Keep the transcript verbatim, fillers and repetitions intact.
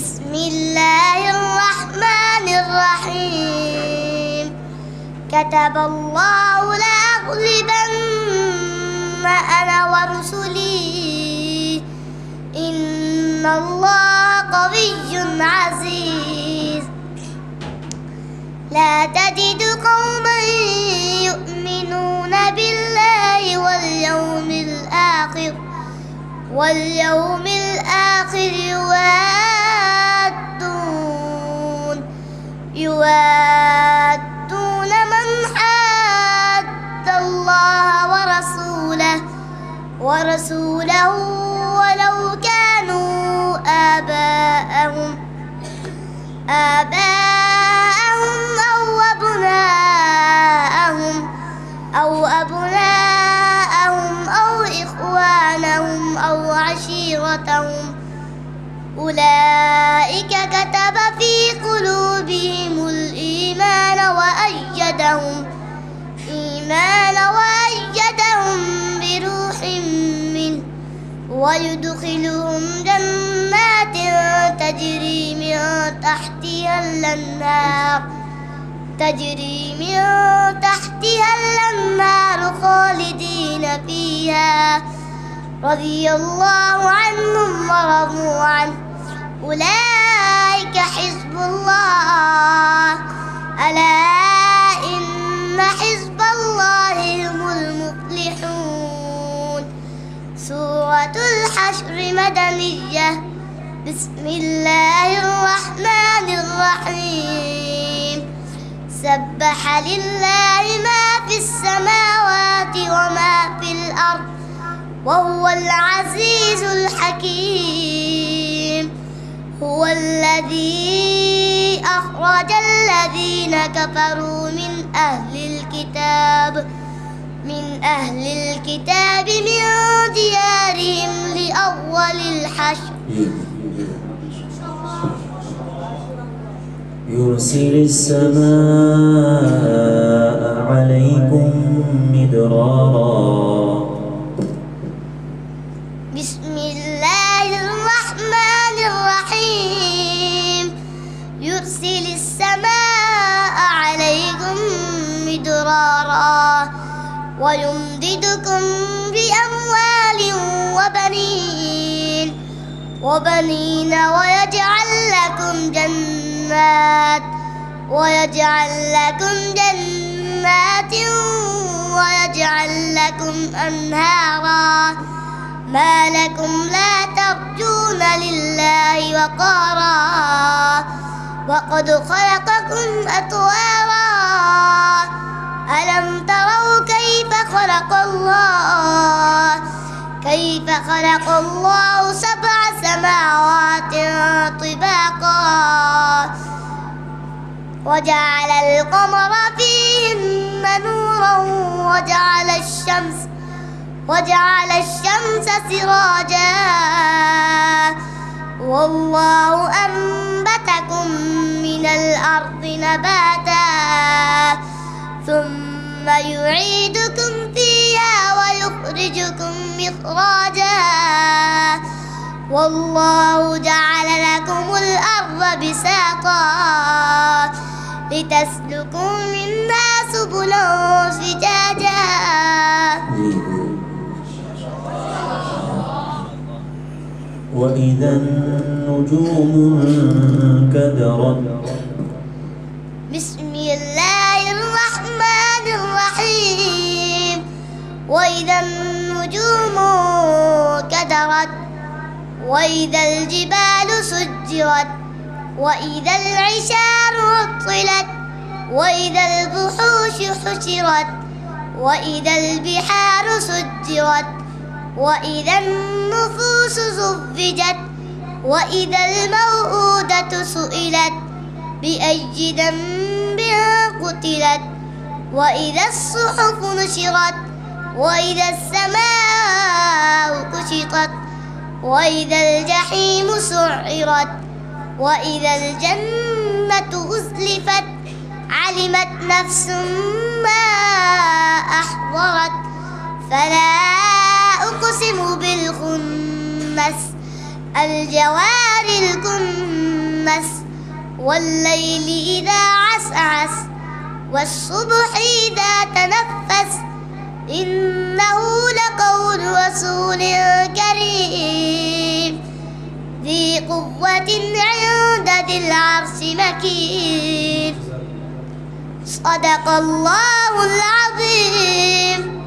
بسم الله الرحمن الرحيم. كتب الله لأغلبن أنا ورسلي، إن الله قوي عزيز. لا تجد قوما يؤمنون بالله واليوم الآخر واليوم الآخر يوادون يوادون من حاد الله ورسوله ورسوله ولو كانوا آباءهم آباءهم أو أبناءهم أو أبناءهم أو إخوانهم أو عشيرتهم، أولئك كتب في قلوبهم الإيمان وأيدهم إيمان وأيدهم بروح منه، ويدخلهم جنات تجري من تحتها الأنهار تجري من تحتها الأنهار خالدين فيها، رضي الله عنهم ورضوا عنه، أولئك حزب الله، ألا إن حزب الله هم المفلحون. سورة الحشر مدنية. بسم الله الرحمن الرحيم. سبح لله ما في السماوات وما في الأرض، وهو العزيز الحكيم. هو الذي أخرج الذين كفروا من أهل الكتاب من أهل الكتاب من ديارهم لأول الحشر. يرسل السماء عليكم مدرارا. بسم الله الرحمن الرحيم. يرسل السماء عليكم مدرارا ويمددكم بأموال وبنين وبنين ويجعل لكم جنات ويجعل لكم جنات ويجعل لكم أنهارا. ما لكم لا ترجون لله وقارا، وقد خلقكم أطوارا. ألم تروا كيف خلق الله كيف خلق الله سبع سماوات طباقا، وجعل القمر فيهن نورا وجعل الشمس وجعل الشمس سراجا. والله أنبتكم من الأرض نباتا، ثم يعيدكم فيها ويخرجكم إخراجا. والله جعل لكم الأرض بساطا لتسلكوا منها سبلا فجاجا. وإذا النجوم انكدرت. بسم الله الرحمن الرحيم. وإذا النجوم انكدرت وإذا الجبال سجرت وإذا العشار عطلت وإذا الوحوش حشرت وإذا البحار سجرت وإذا النفوس زوجت وإذا الموءودة سئلت بأي ذنب قتلت وإذا الصحف نشرت وإذا السماء كشطت وإذا الجحيم سعرت وإذا الجنة أزلفت، علمت نفس ما أحضرت. فلا أقسم بالخنس الجوار الكنس والليل إذا عسعس والصبح إذا تنفس إنه لقول رسول كريم ذي قوة عند ذي العرش مكين. صدق الله العظيم.